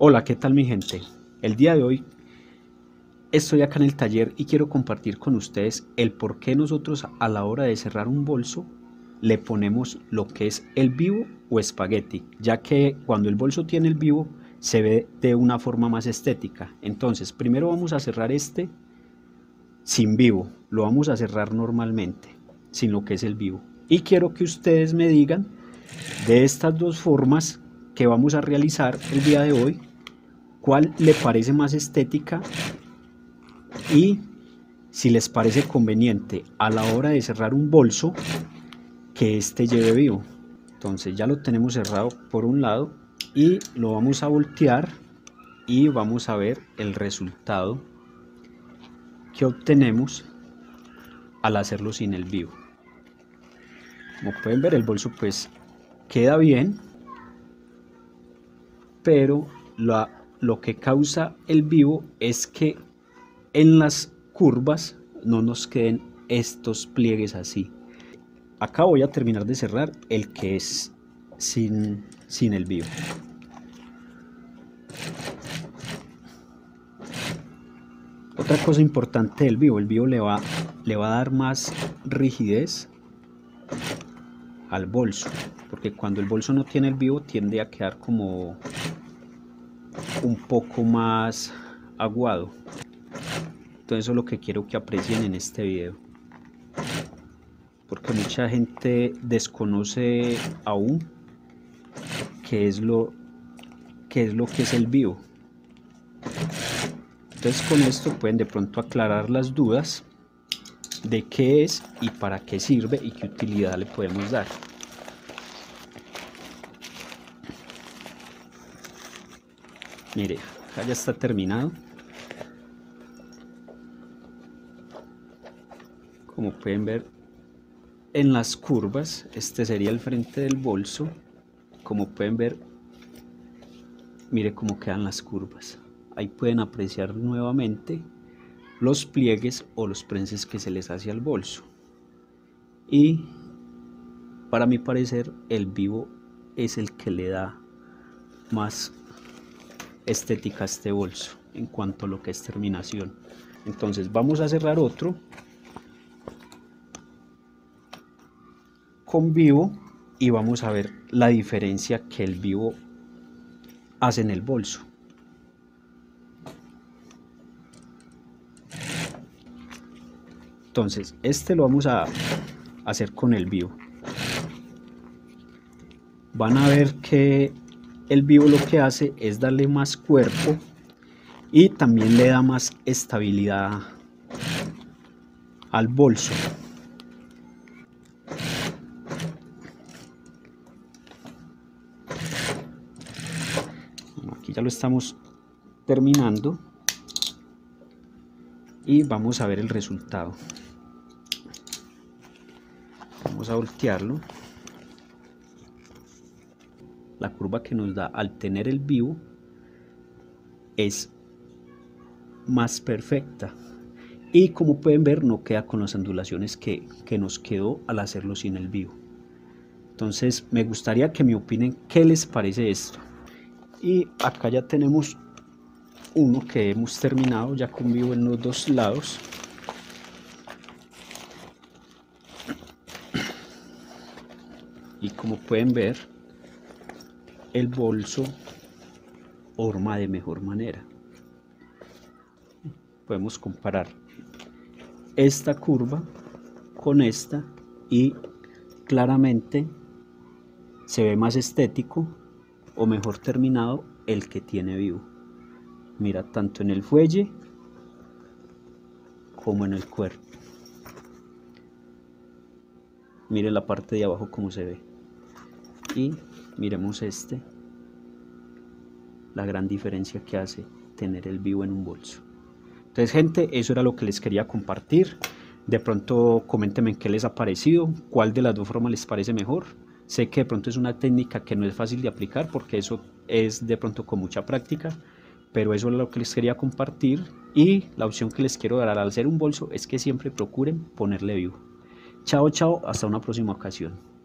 Hola, ¿qué tal mi gente? El día de hoy estoy acá en el taller y quiero compartir con ustedes el por qué nosotros a la hora de cerrar un bolso le ponemos lo que es el vivo o espagueti, ya que cuando el bolso tiene el vivo se ve de una forma más estética. Entonces primero vamos a cerrar este sin vivo, lo vamos a cerrar normalmente, sin lo que es el vivo. Y quiero que ustedes me digan de estas dos formas que vamos a realizar el día de hoy, cuál le parece más estética y si les parece conveniente a la hora de cerrar un bolso que este lleve vivo. Entonces ya lo tenemos cerrado por un lado y lo vamos a voltear y vamos a ver el resultado que obtenemos al hacerlo sin el vivo. Como pueden ver, el bolso pues queda bien, pero lo que causa el vivo es que en las curvas no nos queden estos pliegues así. Acá voy a terminar de cerrar el que es sin el vivo. Otra cosa importante del vivo, el vivo le va a dar más rigidez al bolso, porque cuando el bolso no tiene el vivo tiende a quedar como un poco más aguado. Entonces eso es lo que quiero que aprecien en este video, porque mucha gente desconoce aún qué es el vivo. Entonces con esto pueden de pronto aclarar las dudas de qué es y para qué sirve y qué utilidad le podemos dar. Mire, acá ya está terminado. Como pueden ver, en las curvas, este sería el frente del bolso. Como pueden ver, mire cómo quedan las curvas. Ahí pueden apreciar nuevamente los pliegues o los prenses que se les hace al bolso. Y para mi parecer, el vivo es el que le da más estética a este bolso en cuanto a lo que es terminación. Entonces vamos a cerrar otro con vivo y vamos a ver la diferencia que el vivo hace en el bolso. Entonces este lo vamos a hacer con el vivo. Van a ver que el vivo lo que hace es darle más cuerpo y también le da más estabilidad al bolso. Bueno, aquí ya lo estamos terminando y vamos a ver el resultado. Vamos a voltearlo. La curva que nos da al tener el vivo es más perfecta y como pueden ver no queda con las ondulaciones que nos quedó al hacerlo sin el vivo. Entonces me gustaría que me opinen qué les parece esto. Y acá ya tenemos uno que hemos terminado ya con vivo en los dos lados. Y como pueden ver, el bolso horma de mejor manera. Podemos comparar esta curva con esta y claramente se ve más estético o mejor terminado el que tiene vivo. Mira, tanto en el fuelle como en el cuerpo. Miren la parte de abajo como se ve. Y miremos este, la gran diferencia que hace tener el vivo en un bolso. Entonces gente, eso era lo que les quería compartir. De pronto coméntenme qué les ha parecido, cuál de las dos formas les parece mejor. Sé que de pronto es una técnica que no es fácil de aplicar porque eso es de pronto con mucha práctica, pero eso es lo que les quería compartir. Y la opción que les quiero dar al hacer un bolso es que siempre procuren ponerle vivo. Chao, chao, hasta una próxima ocasión.